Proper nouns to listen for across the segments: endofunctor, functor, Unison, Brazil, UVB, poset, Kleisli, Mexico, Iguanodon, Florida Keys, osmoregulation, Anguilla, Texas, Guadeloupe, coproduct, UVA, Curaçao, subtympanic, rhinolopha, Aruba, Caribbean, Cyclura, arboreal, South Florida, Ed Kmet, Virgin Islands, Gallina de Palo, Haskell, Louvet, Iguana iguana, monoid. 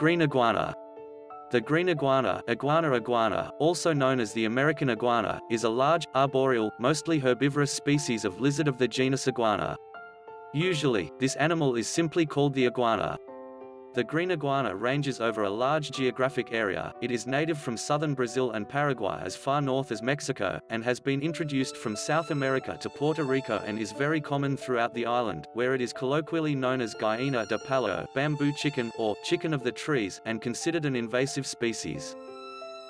Green iguana. The green iguana, Iguana iguana, also known as the American iguana, is a large, arboreal, mostly herbivorous species of lizard of the genus Iguana. Usually, this animal is simply called the iguana. The green iguana ranges over a large geographic area. It is native from southern Brazil and Paraguay as far north as Mexico, and has been introduced from South America to Puerto Rico and is very common throughout the island, where it is colloquially known as Gallina de Palo, bamboo chicken, or chicken of the trees, and considered an invasive species.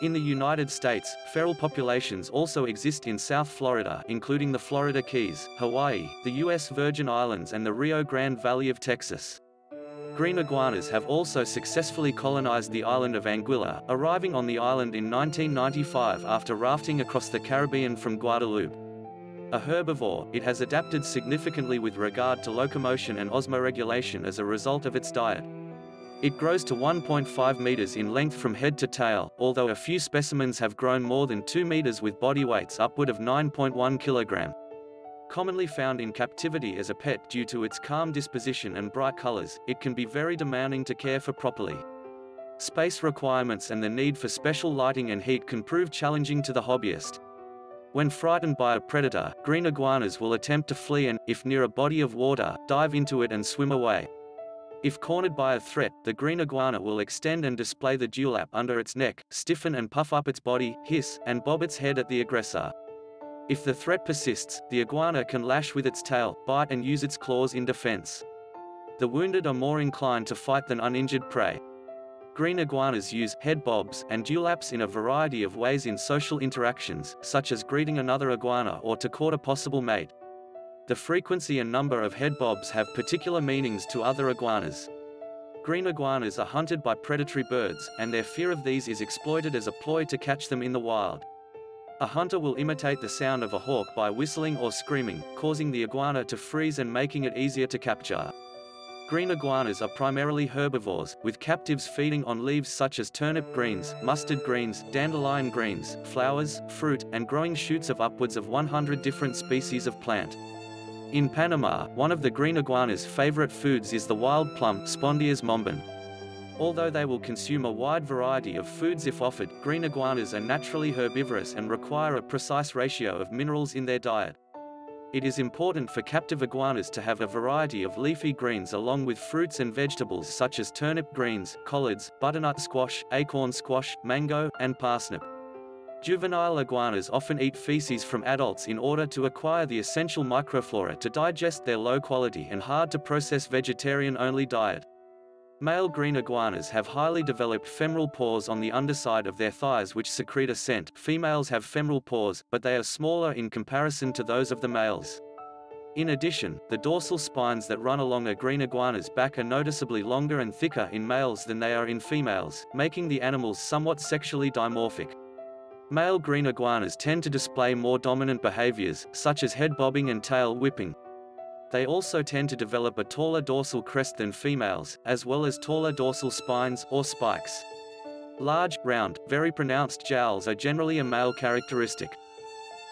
In the United States, feral populations also exist in South Florida, including the Florida Keys, Hawaii, the U.S. Virgin Islands, and the Rio Grande Valley of Texas. Green iguanas have also successfully colonized the island of Anguilla, arriving on the island in 1995 after rafting across the Caribbean from Guadeloupe. A herbivore, it has adapted significantly with regard to locomotion and osmoregulation as a result of its diet. It grows to 1.5 meters in length from head to tail, although a few specimens have grown more than 2 meters with body weights upward of 9.1 kilograms. Commonly found in captivity as a pet due to its calm disposition and bright colors, it can be very demanding to care for properly. Space requirements and the need for special lighting and heat can prove challenging to the hobbyist. When frightened by a predator, green iguanas will attempt to flee and, if near a body of water, dive into it and swim away. If cornered by a threat, the green iguana will extend and display the dewlap under its neck, stiffen and puff up its body, hiss, and bob its head at the aggressor. If the threat persists, the iguana can lash with its tail, bite and use its claws in defense. The wounded are more inclined to fight than uninjured prey. Green iguanas use head bobs and dewlaps in a variety of ways in social interactions, such as greeting another iguana or to court a possible mate. The frequency and number of head bobs have particular meanings to other iguanas. Green iguanas are hunted by predatory birds, and their fear of these is exploited as a ploy to catch them in the wild. A hunter will imitate the sound of a hawk by whistling or screaming, causing the iguana to freeze and making it easier to capture. Green iguanas are primarily herbivores, with captives feeding on leaves such as turnip greens, mustard greens, dandelion greens, flowers, fruit, and growing shoots of upwards of 100 different species of plant. In Panama, one of the green iguana's favorite foods is the wild plum, Spondias mombin. Although they will consume a wide variety of foods if offered, green iguanas are naturally herbivorous and require a precise ratio of minerals in their diet. It is important for captive iguanas to have a variety of leafy greens along with fruits and vegetables such as turnip greens, collards, butternut squash, acorn squash, mango, and parsnip. Juvenile iguanas often eat feces from adults in order to acquire the essential microflora to digest their low-quality and hard-to-process vegetarian-only diet. Male green iguanas have highly developed femoral pores on the underside of their thighs which secrete a scent. Females have femoral pores, but they are smaller in comparison to those of the males. In addition, the dorsal spines that run along a green iguana's back are noticeably longer and thicker in males than they are in females, making the animals somewhat sexually dimorphic. Male green iguanas tend to display more dominant behaviors, such as head bobbing and tail whipping. They also tend to develop a taller dorsal crest than females, as well as taller dorsal spines, or spikes. Large, round, very pronounced jowls are generally a male characteristic.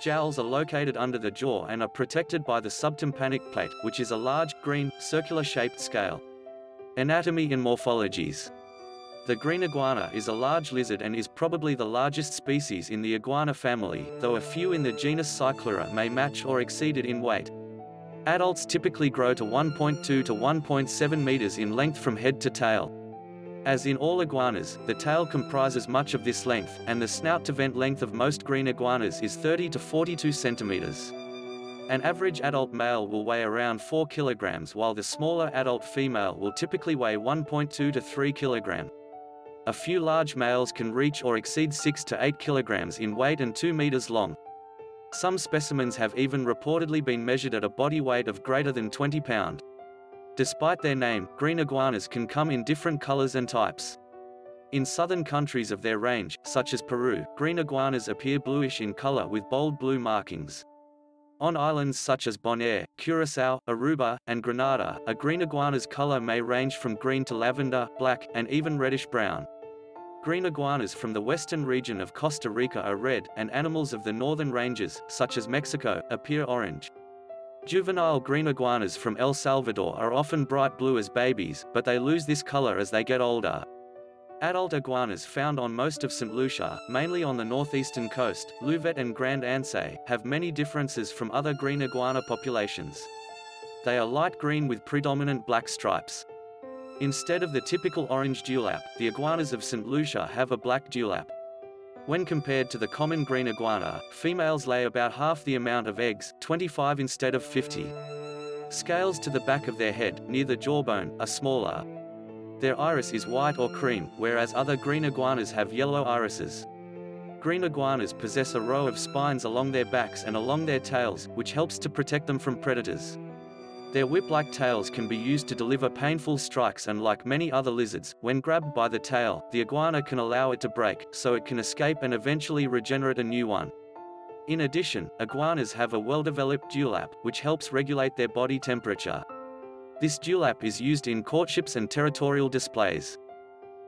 Jowls are located under the jaw and are protected by the subtympanic plate, which is a large, green, circular-shaped scale. Anatomy and morphologies. The green iguana is a large lizard and is probably the largest species in the iguana family, though a few in the genus Cyclura may match or exceed it in weight. Adults typically grow to 1.2 to 1.7 meters in length from head to tail. As in all iguanas, the tail comprises much of this length, and the snout-to-vent length of most green iguanas is 30 to 42 centimeters. An average adult male will weigh around 4 kilograms, while the smaller adult female will typically weigh 1.2 to 3 kilograms. A few large males can reach or exceed 6 to 8 kilograms in weight and 2 meters long. Some specimens have even reportedly been measured at a body weight of greater than 20 pounds. Despite their name, green iguanas can come in different colors and types. In southern countries of their range, such as Peru, green iguanas appear bluish in color with bold blue markings. On islands such as Bonaire, Curaçao, Aruba, and Grenada, a green iguana's color may range from green to lavender, black, and even reddish-brown. Green iguanas from the western region of Costa Rica are red, and animals of the northern ranges, such as Mexico, appear orange. Juvenile green iguanas from El Salvador are often bright blue as babies, but they lose this color as they get older. Adult iguanas found on most of St. Lucia, mainly on the northeastern coast, Louvet and Grand Anse, have many differences from other green iguana populations. They are light green with predominant black stripes. Instead of the typical orange dewlap, the iguanas of St. Lucia have a black dewlap. When compared to the common green iguana, females lay about half the amount of eggs, 25 instead of 50. Scales to the back of their head, near the jawbone, are smaller. Their iris is white or cream, whereas other green iguanas have yellow irises. Green iguanas possess a row of spines along their backs and along their tails, which helps to protect them from predators. Their whip-like tails can be used to deliver painful strikes, and like many other lizards, when grabbed by the tail, the iguana can allow it to break, so it can escape and eventually regenerate a new one. In addition, iguanas have a well-developed dewlap, which helps regulate their body temperature. This dewlap is used in courtships and territorial displays.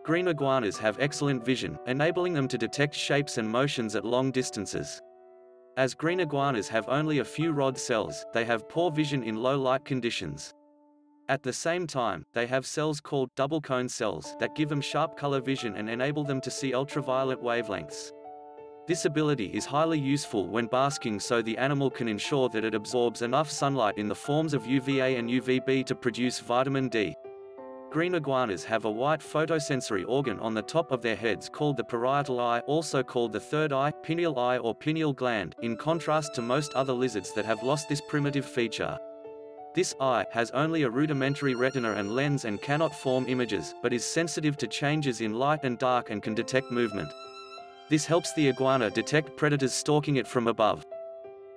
Green iguanas have excellent vision, enabling them to detect shapes and motions at long distances. As green iguanas have only a few rod cells, they have poor vision in low light conditions. At the same time, they have cells called double cone cells that give them sharp color vision and enable them to see ultraviolet wavelengths. This ability is highly useful when basking, so the animal can ensure that it absorbs enough sunlight in the forms of UVA and UVB to produce vitamin D. Green iguanas have a white photosensory organ on the top of their heads called the parietal eye, also called the third eye, pineal eye or pineal gland, in contrast to most other lizards that have lost this primitive feature. This eye has only a rudimentary retina and lens and cannot form images, but is sensitive to changes in light and dark and can detect movement. This helps the iguana detect predators stalking it from above.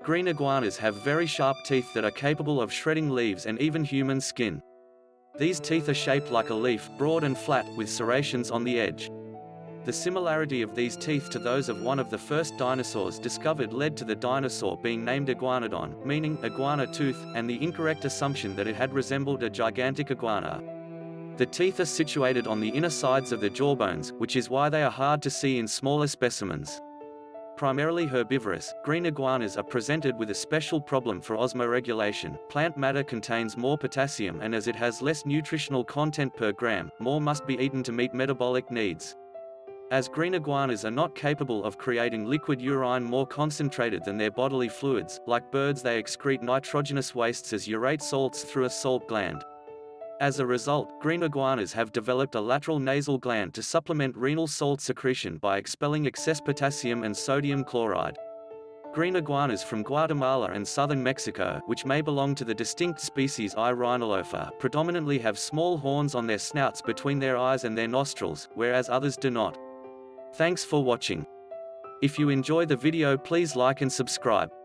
Green iguanas have very sharp teeth that are capable of shredding leaves and even human skin. These teeth are shaped like a leaf, broad and flat, with serrations on the edge. The similarity of these teeth to those of one of the first dinosaurs discovered led to the dinosaur being named Iguanodon, meaning iguana tooth, and the incorrect assumption that it had resembled a gigantic iguana. The teeth are situated on the inner sides of the jawbones, which is why they are hard to see in smaller specimens. Primarily herbivorous, green iguanas are presented with a special problem for osmoregulation. Plant matter contains more potassium, and as it has less nutritional content per gram, more must be eaten to meet metabolic needs. As green iguanas are not capable of creating liquid urine more concentrated than their bodily fluids, like birds they excrete nitrogenous wastes as urate salts through a salt gland. As a result, green iguanas have developed a lateral nasal gland to supplement renal salt secretion by expelling excess potassium and sodium chloride. Green iguanas from Guatemala and southern Mexico, which may belong to the distinct species I. rhinolopha, predominantly have small horns on their snouts between their eyes and their nostrils, whereas others do not. Thanks for watching. If you enjoy the video, please like and subscribe.